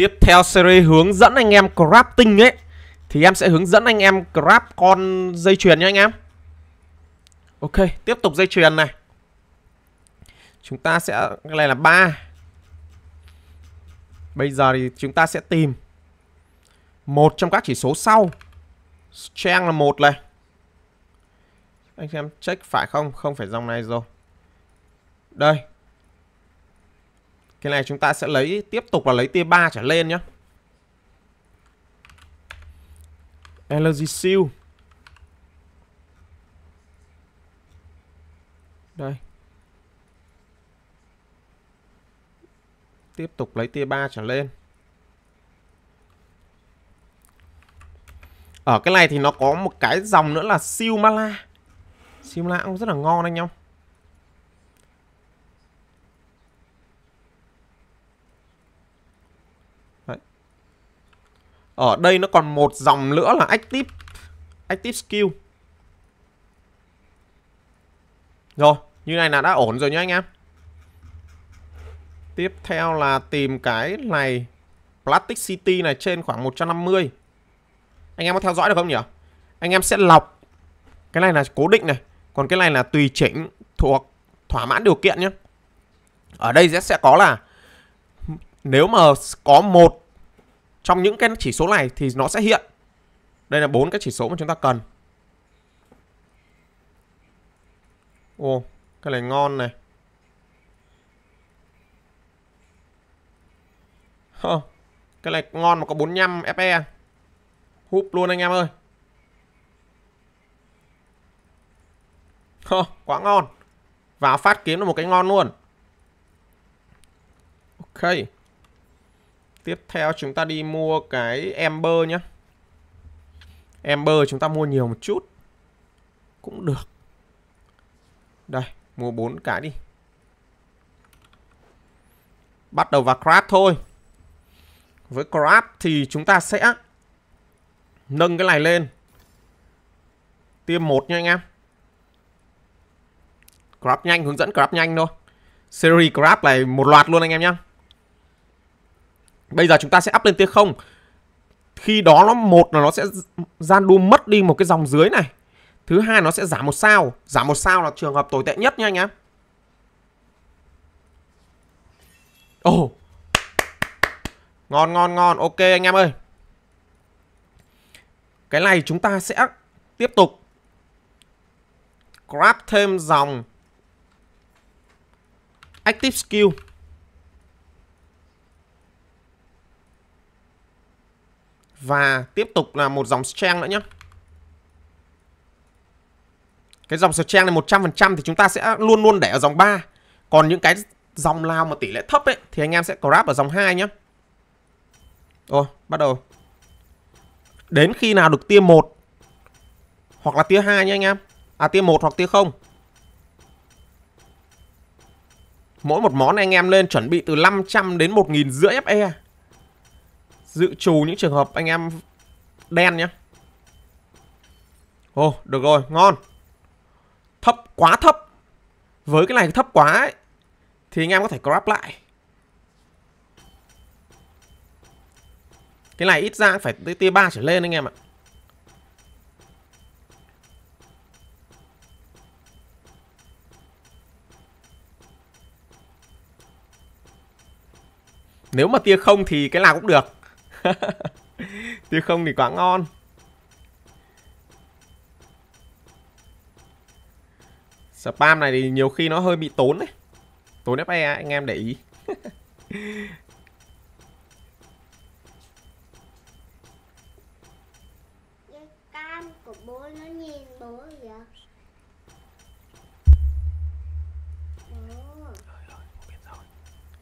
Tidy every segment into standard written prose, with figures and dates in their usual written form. Tiếp theo series hướng dẫn anh em crafting ấy, thì em sẽ hướng dẫn anh em craft con dây chuyền nhé anh em. Ok, tiếp tục dây chuyền này. Chúng ta sẽ, cái này là 3. Bây giờ thì chúng ta sẽ tìm một trong các chỉ số sau. Strength là 1 này. Anh em check phải không? Không phải dòng này rồi. Đây. Cái này chúng ta sẽ lấy, tiếp tục là lấy tia 3 trở lên nhé. Energy Seal. Đây. Tiếp tục lấy tia 3 trở lên. Ở cái này thì nó có một cái dòng nữa là siêu mala. Siêu mala cũng rất là ngon anh em. Đấy. Ở đây nó còn một dòng nữa là active skill. Rồi, như này là đã ổn rồi nhé anh em. Tiếp theo là tìm cái này Plastic City này trên khoảng 150. Anh em có theo dõi được không nhỉ? Anh em sẽ lọc. Cái này là cố định này. Còn cái này là tùy chỉnh thuộc thỏa mãn điều kiện nhé. Ở đây sẽ có là nếu mà có một trong những cái chỉ số này thì nó sẽ hiện. Đây là 4 cái chỉ số mà chúng ta cần. Ồ, cái này ngon này. Hơ, cái này ngon mà có 45 FE. Húp luôn anh em ơi. Hơ, quá ngon. Và phát kiếm được một cái ngon luôn. Ok. Tiếp theo chúng ta đi mua cái Ember nhé. Ember chúng ta mua nhiều một chút cũng được. Đây, mua 4 cái đi. Bắt đầu vào craft thôi. Với craft thì chúng ta sẽ nâng cái này lên tiêm 1 nha anh em. Craft nhanh, hướng dẫn craft nhanh thôi. Series craft này một loạt luôn anh em nhé. Bây giờ chúng ta sẽ up lên tier 0. Khi đó nó một là nó sẽ random mất đi một cái dòng dưới này. Thứ hai nó sẽ giảm 1 sao. Giảm 1 sao là trường hợp tồi tệ nhất nha anh em. Ồ, oh. Ngon ngon ngon, ok anh em ơi. Cái này chúng ta sẽ tiếp tục grab thêm dòng active skill. Và tiếp tục là một dòng strength nữa nhé. Cái dòng strength này 100% thì chúng ta sẽ luôn luôn để ở dòng 3. Còn những cái dòng nào mà tỷ lệ thấp ấy thì anh em sẽ grab ở dòng 2 nhé. Rồi, bắt đầu. Đến khi nào được tier 1 hoặc là tier 2 nha anh em. À, tier 1 hoặc tier 0. Mỗi một món anh em lên chuẩn bị từ 500 đến 1500 FE. Dự trù những trường hợp anh em đen nhé. Ồ, được rồi, ngon. Thấp, quá thấp. Với cái này thấp quá ấy, thì anh em có thể grab lại. Cái này ít ra phải tier 3 trở lên anh em ạ. Nếu mà tier 0 thì cái nào cũng được. Tier 0 thì quá ngon. Spam này thì nhiều khi nó hơi bị tốn đấy. Tốn FE anh em để ý.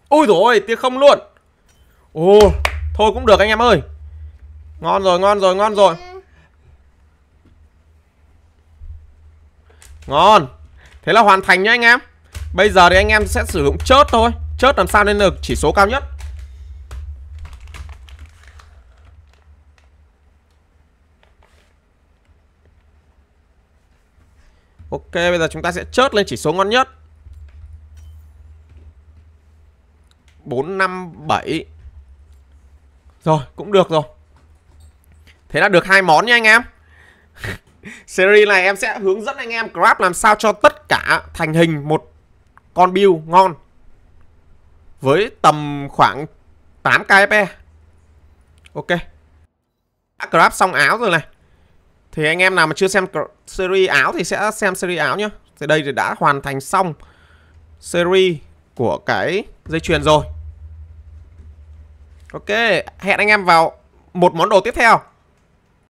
Ôi dồi ôi, tier 0 luôn. Ồ, thôi cũng được anh em ơi. Ngon rồi, ngon rồi, ngon rồi. Ngon. Thế là hoàn thành nhá anh em. Bây giờ thì anh em sẽ sử dụng chớt thôi. Chớt làm sao nên được chỉ số cao nhất. Ok, bây giờ chúng ta sẽ chớt lên chỉ số ngon nhất. 4, 5, 7 Rồi, cũng được rồi. Thế là được 2 món nha anh em. Series này em sẽ hướng dẫn anh em craft làm sao cho tất cả thành hình một con build ngon với tầm khoảng 8 KFE. Ok. Đã craft xong áo rồi này. Thì anh em nào mà chưa xem series áo thì sẽ xem series áo nhá. Thì đây thì đã hoàn thành xong series của cái dây chuyền rồi. Ok, hẹn anh em vào một món đồ tiếp theo.